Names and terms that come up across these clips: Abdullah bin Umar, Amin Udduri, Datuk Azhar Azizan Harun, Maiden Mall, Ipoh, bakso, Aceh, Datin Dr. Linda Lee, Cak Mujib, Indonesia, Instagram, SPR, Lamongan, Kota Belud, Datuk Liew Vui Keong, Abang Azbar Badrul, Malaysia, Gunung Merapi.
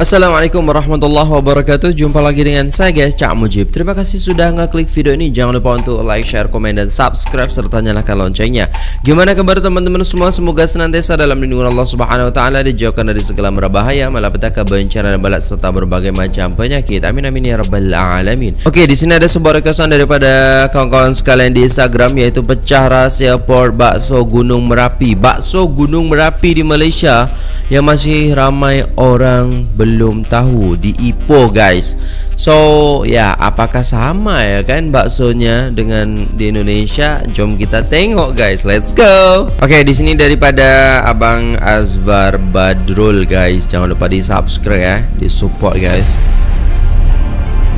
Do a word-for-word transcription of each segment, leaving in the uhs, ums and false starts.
Assalamualaikum warahmatullahi wabarakatuh. Jumpa lagi dengan saya guys, Cak Mujib. Terima kasih sudah ngeklik video ini. Jangan lupa untuk like, share, komen, dan subscribe serta nyalakan loncengnya. Gimana kabar teman-teman semua? Semoga senantiasa dalam lindungan Allah Subhanahu wa taala, dijauhkan dari segala bahaya, malapetaka, bencana, dan balak serta berbagai macam penyakit. Amin amin ya rabbal alamin. Oke, di sini ada sebuah requestan daripada kawan-kawan sekalian di Instagram, yaitu pecah rahasia por bakso Gunung Merapi. Bakso Gunung Merapi di Malaysia yang masih ramai orang belum tahu di Ipoh guys. So ya, apakah sama ya kan baksonya dengan di Indonesia? Jom kita tengok guys, let's go. Oke, di sini daripada Abang Azbar Badrul guys. Jangan lupa di subscribe ya, di support guys.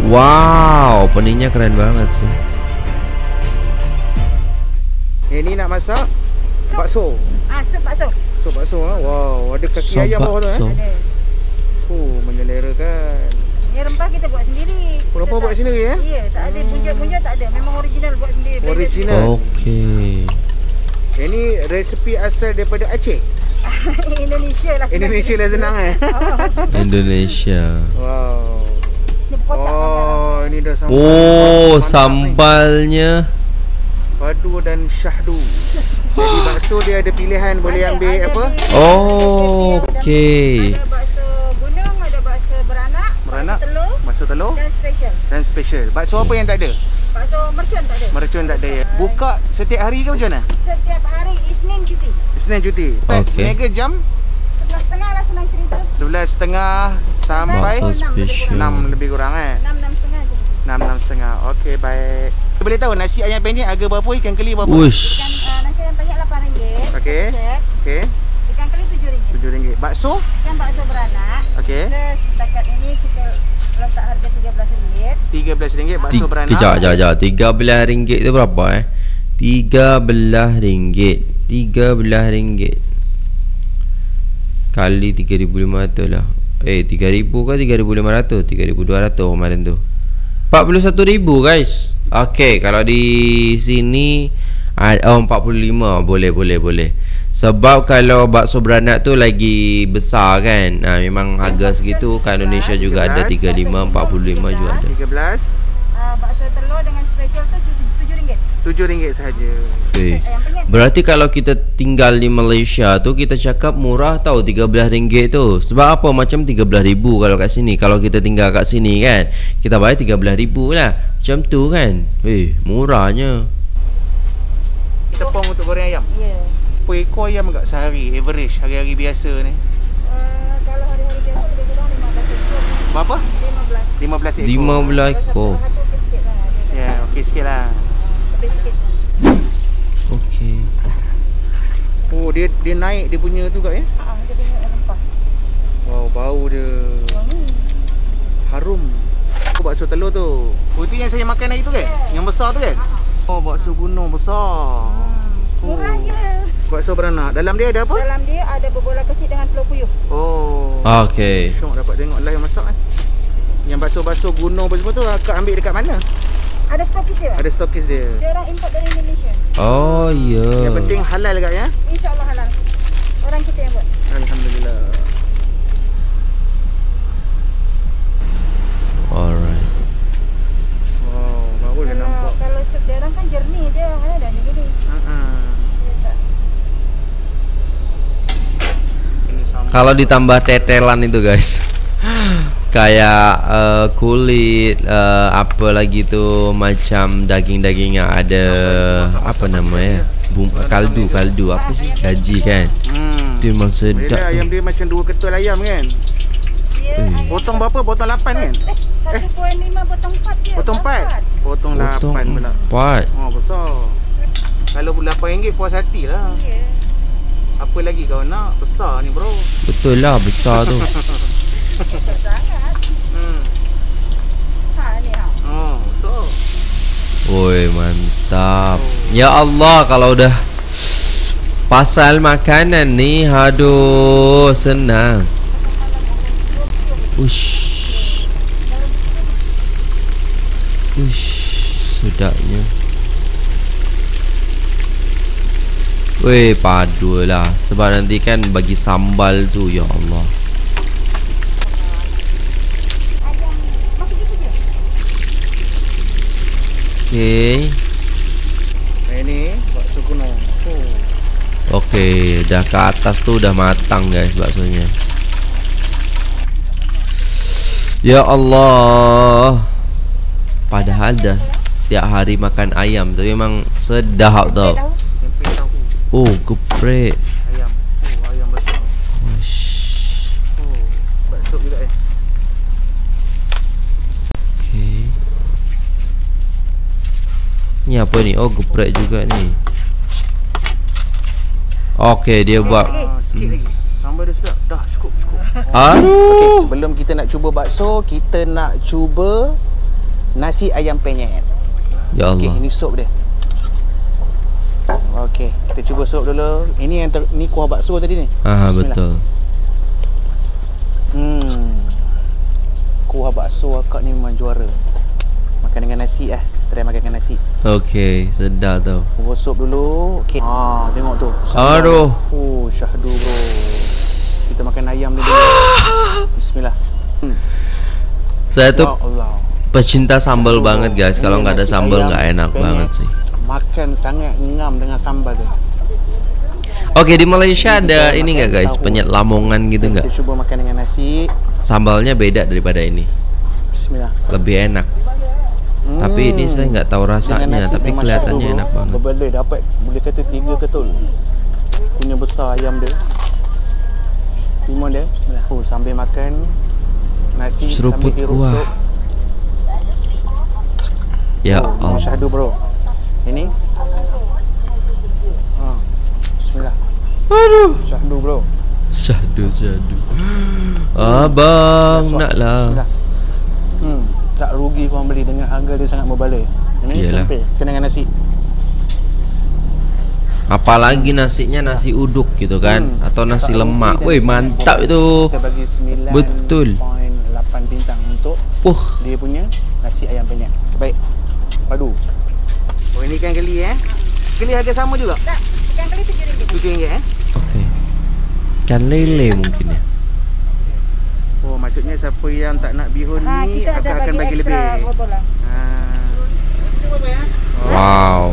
Wow, peningnya keren banget sih. Ini nak masak bakso. Ah, sup bakso. Sup bakso ah. Wow, ada kaki ayam bawah tu eh. Ada. Oh, mengelera kan. Ini rempah kita buat sendiri. Rempah buat sendiri eh? Ya, tak ada punca-punca, tak ada. Memang original buat sendiri. Original. Okey. Ini resepi asal daripada Aceh. Indonesia lah. Indonesia lah senang eh. Indonesia. Wow. Oh, ini dah sambal. Oh, sambalnya padu dan syahdu. Jadi bakso dia ada pilihan, boleh ambil apa? Oh, okey. Telur, bakso telur dan special. Dan special. Bakso apa yang tak ada? Bakso mercun tak ada. Mercun tak ada ya. Buka setiap hari ke macam mana? Setiap hari Isnin cuti. Isnin cuti. Okey. Mega jam sebelas tiga puluh lah senang cerita. sebelas tiga puluh sampai enam lebih kurang eh. enam enam tiga puluh je. enam enam tiga puluh. Okey, baik. Kita boleh tahu nasi ayam penyet harga berapa? Ikan keli berapa? Uish. Ikan uh, nasi ayam penyet lapan ringgit. Okey. Okey. Ikan keli tujuh ringgit. tujuh ringgit. Bakso? Ikan bakso beranak. Okey. Setakat ini kita letak harga tiga belas ringgit. tiga belas ringgit bakso beranak. Kejap, kejap, kejap. tiga belas ringgit tu berapa eh? tiga belas ringgit. tiga belas ringgit. Kali tiga ribu lima ratus lah. Eh, tiga ribu ke tiga ribu lima ratus? tiga ribu dua ratus macam tu. empat puluh satu ribu guys. Okey, kalau di sini oh, empat puluh lima boleh boleh boleh. Sebab kalau bakso beranak tu lagi besar kan. Nah, memang harga segitu kat Indonesia juga ada tiga puluh lima, empat puluh lima juga ada. tiga belas. Ah, bakso telur dengan special tu tujuh ringgit. tujuh ringgit sahaja. Okay. Berarti kalau kita tinggal di Malaysia tu kita cakap murah tau, tiga belas ringgit tu. Sebab apa? Macam tiga belas ribu kalau kat sini. Kalau kita tinggal kat sini kan, kita bayar tiga belas ribu lah. Macam tu kan. Eh, murahnya. Tepung untuk goreng ayam. Ya. Yeah. Berapa ekor ayam agak sehari, average, hari-hari biasa ni? Uh, kalau hari-hari biasa, kita kurang lima belas ekor. Berapa? lima belas. lima belas ekor. lima belas ekor. Ya, okey sikit lah. Lebih sikit. Okey. Oh, dia dia naik dia punya tu kat ya? Haa, dia punya rempah. Wow, bau dia. Wangi. Harum. Aku bakso telur tu. Oh, tu yang saya makan hari tu kan? Yeah. Yang besar tu kan? Uh-huh. Oh, bakso gunung besar. Hmm. Oh. Murah je. Bakso beranak. Dalam dia ada apa? Dalam dia ada berbola kecil dengan telur puyuh. Oh. Okey. Syok dapat tengok live masak eh. Yang bakso-bakso gunung apa semua tu akak ambil dekat mana? Ada stokis dia. Ada stokis dia. Dia orang import dari Indonesia. Oh ya. Yeah. Yang penting halal dekat ya. Insya-Allah halal. Orang kita yang buat. Alhamdulillah. Alright. Wow, baru dia nampak. Kalau sup dia orang kan jernih je, ada dah gini. Ha ah. Uh-uh. Kalau ditambah tetelan itu guys, kayak uh, kulit, uh, apa lagi tu macam daging-daging yang ada apa namanya, kaldu-kaldu apa sih, gaji kan? Hmm. Dia memang sedap. Dia ayam dia macam dua ketul ayam kan? Eh. Potong berapa? Potong lapan kan? Eh, satu koma lima potong empat je. Potong empat? Potong lapan pula. Potong empat. Oh besar. Kalau lapan ringgit puas hati lah. Apa lagi kau nak? Besar ni bro. Betul lah, besar tu. Besar sangat. Hmm. Ha ni ha. Oh, so. Oi, mantap. Oh. Ya Allah, kalau dah pasal makanan ni, aduh, senang. Ush. Ush, sedapnya. Weh, padulah. Sebab nanti kan bagi sambal tu, ya Allah. Oke. Nah, ini bakso kuno. Oh. Oke, udah ke atas tuh udah matang guys baksonya. Ya Allah. Padahal dah tiap hari makan ayam tuh memang sedap tau. Oh, geprek. Ayam. Oh, ayam bakso. Oh, bakso juga ya. Ini apa nih? Oh, geprek juga nih. Oke, dia buat sikit lagi. Sambal dia sedap. Dah, cukup, cukup. Okey, sebelum kita nak cuba bakso, kita nak cuba nasi ayam penyet. Ya Allah. Okey, ini sup dia. Okey, kita cuba sup dulu. Ini yang ter, ni kuah bakso tadi ni. Ah, betul. Hmm. Kuah bakso akak ni memang juara. Makan dengan nasi ah. Try makan dengan nasi. Okey, sedap tau. Gosok dulu. Okey. Ah, tengok tu. Sambal. Aduh. Oh, syahdu bro. Kita makan ayam dulu. Bismillah. Hmm. Saya tuh Allah, pecinta sambal oh, banget guys. Kalau enggak ada sambal enggak enak penyet banget sih. Makan sangat ngam dengan sambal tu. Okey, di Malaysia ini ada ini enggak guys? Tahu. Penyet Lamongan gitu enggak? Kita cuba makan dengan nasi. Sambalnya beda daripada ini. Bismillah. Lebih enak. Hmm. Tapi ini saya enggak tahu rasanya, tapi kelihatannya enak banget. Berbeda dapat boleh kata tiga ketul. Punya besar ayam dia. Timun dia, bismillah. Oh, sambil makan nasi seruput kuah. Ya oh, Allah. Syahdu bro. Ini. Ha. Ah, bismillah. Aduh. Syahdu bro. Syahdu syahdu. Abang nak lah. Bismillah. Hmm. Tak rugi korang beli dengan harga dia sangat berbaloi. Ini tempe kena dengan nasi. Apalagi nasinya nasi uduk gitu kan hmm. atau nasi tak lemak. Woi, mantap itu. Kita bagi sembilan koma lapan bintang untuk uh. dia punya nasi ayam penyet. Baik. Padu. Oh, ini ikan keli eh. Keli harga sama juga? Tak. Ikan keli tujuh ringgit. tujuh ringgit eh. Okey. Ikan lele mungkin ya. Oh, maksudnya siapa yang tak nak bihun ha, ni akan bagi akan bagi lebih. Ha. Wow.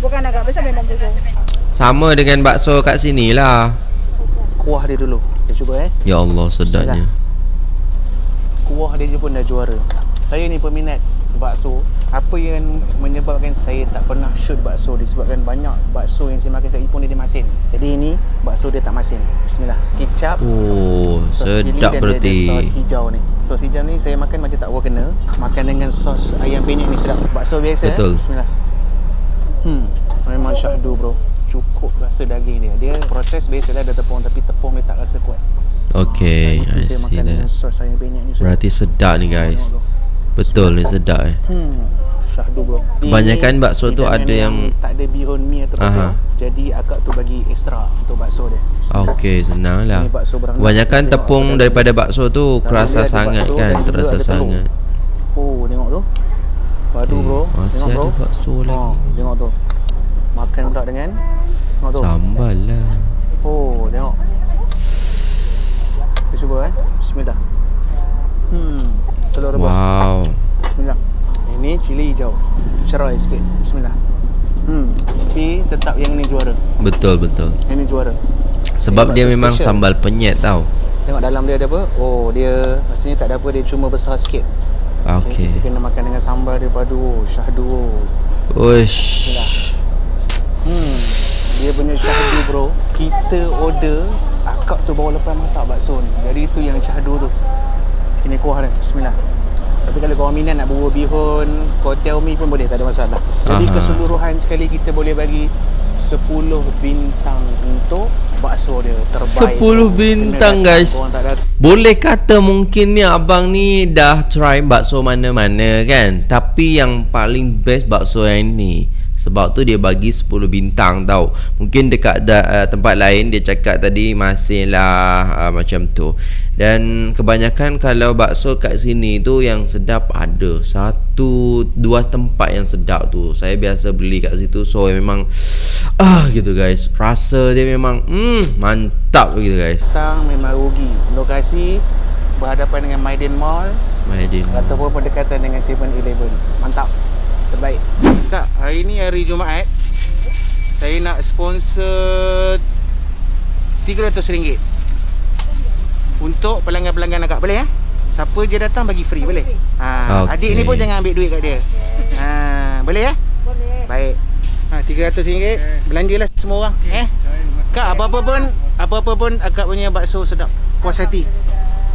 Bukan agak besar memang besar. Sama dengan bakso kat sinilah. Kuah dia dulu. Kita cuba eh. Ya Allah, sedapnya. Kuah dia pun dah juara. Saya ni peminat bakso. Apa yang menyebabkan saya tak pernah shoot bakso disebabkan banyak bakso yang saya makan kat Jepun dia masin. Jadi ini bakso dia tak masin. Bismillah. Kicap. Oh, sedap berarti. Sos hijau ni. Sos hijau ni saya makan macam tak apa kena. Makan dengan sos ayam penyet ni sedap. Bakso biasa. Betul. Eh? Bismillah. Hmm, memang syahdu bro. Cukup rasa daging dia. Dia proses biasalah ada tepung tapi tepung dia tak rasa kuat. Okey, oh, I see that. Sos ayam penyet ni sedap. Berarti sedap ni guys. Betul ni sedap eh. Hmm. Syahdu bro. Kebanyakan bakso tu ada yang tak ada bihun mi atau apa. Jadi akak tu bagi extra untuk bakso dia. Okey, senanglah. Kebanyakan tepung daripada bakso tu kerasa sangat kan, terasa sangat. Oh, tengok tu. Padu bro. Masih ada bakso lagi. Tengok tu. Makan pula dengan tengok tu. Sambal lah. Oh, tengok. Kita cuba eh. Bismillah. Hmm. Telur rebus. Wow. Bismillah. Ini cili hijau. Cerai sikit. Bismillah. Hmm. Tapi tetap yang ni juara. Betul betul. Yang ni juara. Sebab dia, dia memang special. Sambal penyet tau. Tengok dalam dia ada apa? Oh, dia rasanya tak ada apa, dia cuma besar sikit. Okey. Okay. Kita kena makan dengan sambal dia padu. Syahdu. Uish. Hmm. Dia punya syahdu bro. Kita order, akak tu baru lepas masak bakso ni. Jadi itu yang syahdu tu. Ini kuah dia, bismillah. Tapi kalau korang minat nak bubur bihun, kotiau mi pun boleh, tak ada masalah. Jadi aha, keseluruhan sekali kita boleh bagi sepuluh bintang untuk bakso dia terbaik. Sepuluh bintang guys. Boleh kata mungkin ni abang ni dah try bakso mana-mana kan, tapi yang paling best bakso yang ni. Sebab tu dia bagi sepuluh bintang tau. Mungkin dekat da, uh, tempat lain dia cakap tadi masih lah uh, macam tu. Dan kebanyakan kalau bakso kat sini tu yang sedap ada satu dua tempat yang sedap tu. Saya biasa beli kat situ, so memang ah uh, gitu guys. Rasa dia memang mm, mantap gitu guys. Tang memang rugi. Lokasi berhadapan dengan Maiden Mall. Maiden. Ataupun berdekatan dengan seven eleven. Mantap. hari ni hari Jumaat, saya nak sponsor tiga ratus ringgit untuk pelanggan-pelanggan agak boleh eh. Siapa je datang bagi free boleh. Ha, okay. Adik ni pun jangan ambil duit kat dia. Ha, boleh eh? Boleh. Baik. Ha, tiga ratus ringgit belanjalah semua orang eh. Kak, apa-apa pun, apa-apa pun akak punya bakso sedap, puas hati.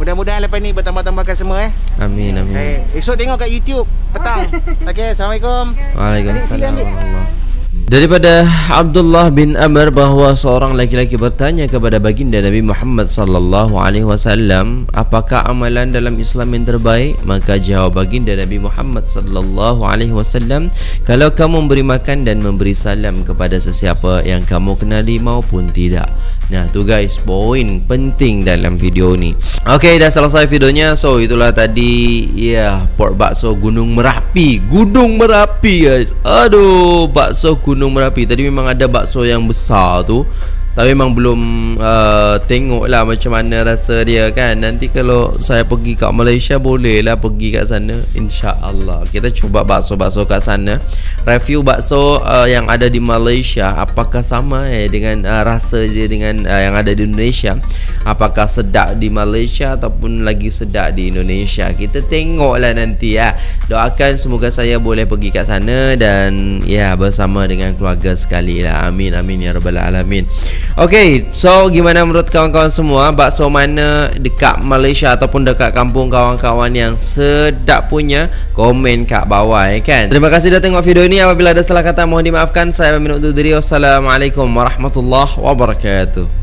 Mudah-mudahan lepas ni bertambah-tambahkan semua eh. Amin amin. Eh, esok tengok kat YouTube petang. Okey, assalamualaikum. Waalaikumsalam warahmatullahi. Daripada Abdullah bin Umar bahwa seorang laki-laki bertanya kepada baginda Nabi Muhammad sallallahu alaihi wasallam, apakah amalan dalam Islam yang terbaik? Maka jawab baginda Nabi Muhammad sallallahu alaihi wasallam, kalau kamu memberi makan dan memberi salam kepada sesiapa yang kamu kenali maupun tidak. Nah tu guys, poin penting dalam video ni. Okey, dah selesai videonya. So itulah tadi ya, pork bakso Gunung Merapi. Gunung Merapi guys. Aduh, bakso Gunung Gunung Merapi. Tadi memang ada bakso yang besar tu, tapi memang belum uh, tengok lah macam mana rasa dia kan. Nanti kalau saya pergi kat Malaysia, boleh lah pergi kat sana, insya-Allah kita cuba bakso-bakso kat sana. Review bakso uh, yang ada di Malaysia, apakah sama eh, dengan uh, rasa dia dengan uh, yang ada di Indonesia. Apakah sedap di Malaysia ataupun lagi sedap di Indonesia. Kita tengok lah nanti ya. Doakan semoga saya boleh pergi kat sana dan ya bersama dengan keluarga sekali lah. Amin amin ya rabbal alamin. Okey, so gimana menurut kawan-kawan semua, bakso mana dekat Malaysia ataupun dekat kampung kawan-kawan yang sedap punya? Komen kat bawah ya kan. Terima kasih dah tengok video ini. Apabila ada salah kata mohon dimaafkan. Saya Amin Udduri. Wassalamualaikum warahmatullahi wabarakatuh.